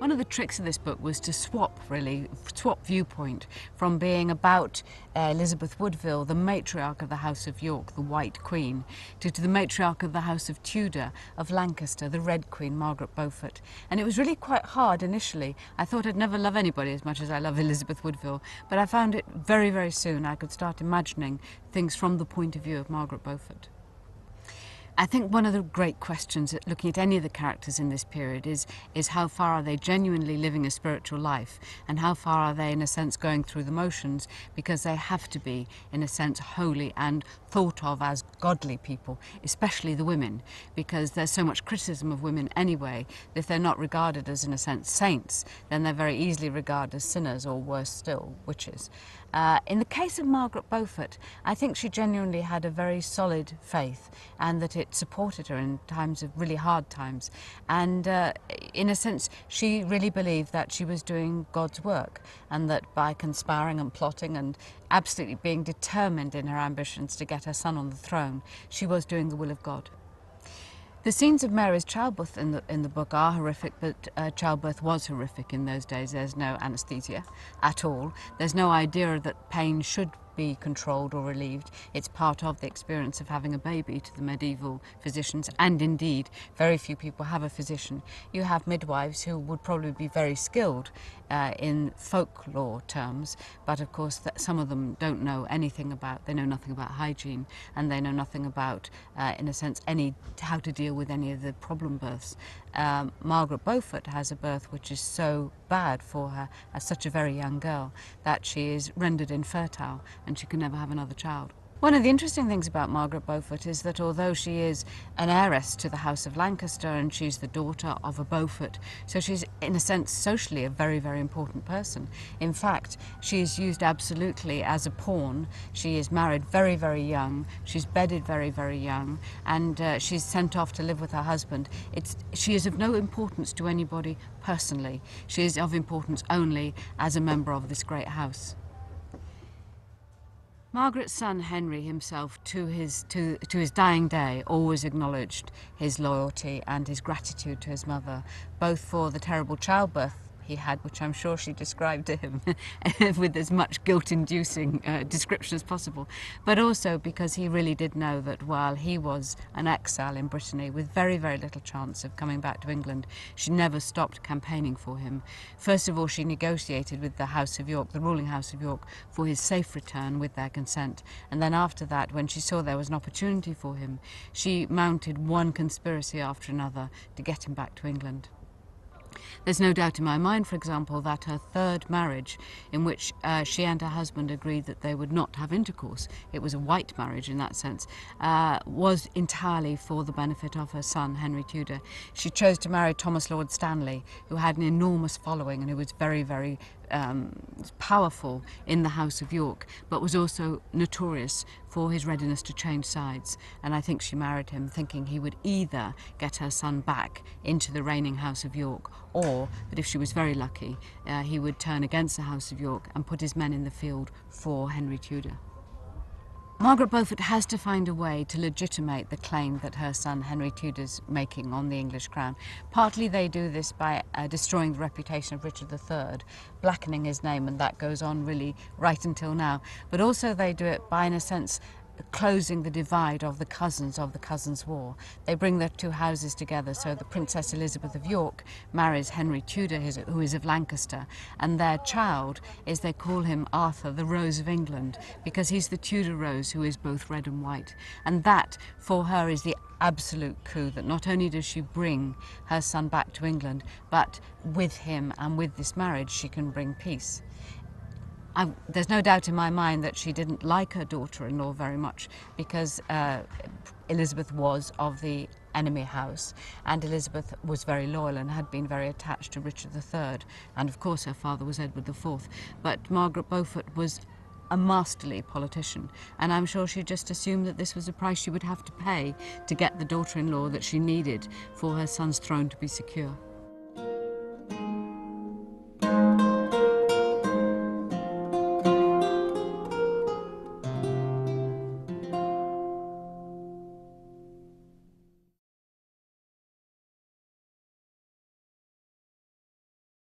One of the tricks of this book was to swap viewpoint from being about Elizabeth Woodville, the matriarch of the House of York, the White Queen, to the matriarch of the House of Tudor, of Lancaster, the Red Queen, Margaret Beaufort. And it was really quite hard initially. I thought I'd never love anybody as much as I love Elizabeth Woodville, but I found it very, very soon I could start imagining things from the point of view of Margaret Beaufort. I think one of the great questions at looking at any of the characters in this period is how far are they genuinely living a spiritual life, and how far are they in a sense going through the motions, because they have to be in a sense holy and thought of as godly people, especially the women, because there's so much criticism of women anyway. If they're not regarded as in a sense saints, then they're very easily regarded as sinners, or worse still, witches. In the case of Margaret Beaufort, I think she genuinely had a very solid faith, and that it supported her in times of really hard times. And in a sense, she really believed that she was doing God's work, and that by conspiring and plotting and absolutely being determined in her ambitions to get her son on the throne, she was doing the will of God. The scenes of Mary's childbirth in the book are horrific, but childbirth was horrific in those days. There's no anaesthesia at all. There's no idea that pain should be controlled or relieved. It's part of the experience of having a baby to the medieval physicians, and indeed very few people have a physician. You have midwives who would probably be very skilled in folklore terms, but of course some of them don't know anything about, they know nothing about hygiene, and they know nothing about, in a sense, how to deal with any of the problem births. Margaret Beaufort has a birth which is so bad for her as such a very young girl that she is rendered infertile and she can never have another child. One of the interesting things about Margaret Beaufort is that although she is an heiress to the House of Lancaster and she's the daughter of a Beaufort, so she's in a sense socially a very, very important person. In fact, she is used absolutely as a pawn. She is married very, very young, she's bedded very, very young, and she's sent off to live with her husband. She is of no importance to anybody personally. She is of importance only as a member of this great house. Margaret's son Henry himself, to his dying day, always acknowledged his loyalty and his gratitude to his mother, both for the terrible childbirth he had, which I'm sure she described to him with as much guilt-inducing description as possible, but also because he really did know that while he was an exile in Brittany with very, very little chance of coming back to England, she never stopped campaigning for him. First of all, she negotiated with the House of York, the ruling House of York, for his safe return with their consent, and then after that, when she saw there was an opportunity for him, she mounted one conspiracy after another to get him back to England. There's no doubt in my mind, for example, that her third marriage, in which she and her husband agreed that they would not have intercourse, it was a white marriage in that sense, was entirely for the benefit of her son, Henry Tudor. She chose to marry Thomas Lord Stanley, who had an enormous following and who was very, very powerful in the House of York, but was also notorious for his readiness to change sides. And I think she married him thinking he would either get her son back into the reigning House of York, or that if she was very lucky, he would turn against the House of York and put his men in the field for Henry Tudor. Margaret Beaufort has to find a way to legitimate the claim that her son Henry Tudor's making on the English crown. Partly they do this by destroying the reputation of Richard III, blackening his name, and that goes on really right until now. But also they do it by, in a sense, closing the divide of the Cousins War. They bring their two houses together, so the Princess Elizabeth of York marries Henry Tudor, who is of Lancaster, and their child is, they call him Arthur, the Rose of England, because he's the Tudor Rose who is both red and white. And that, for her, is the absolute coup, that not only does she bring her son back to England, but with him and with this marriage she can bring peace. There's no doubt in my mind that she didn't like her daughter-in-law very much, because Elizabeth was of the enemy house, and Elizabeth was very loyal and had been very attached to Richard III, and of course her father was Edward IV, but Margaret Beaufort was a masterly politician, and I'm sure she just assumed that this was a price she would have to pay to get the daughter-in-law that she needed for her son's throne to be secure.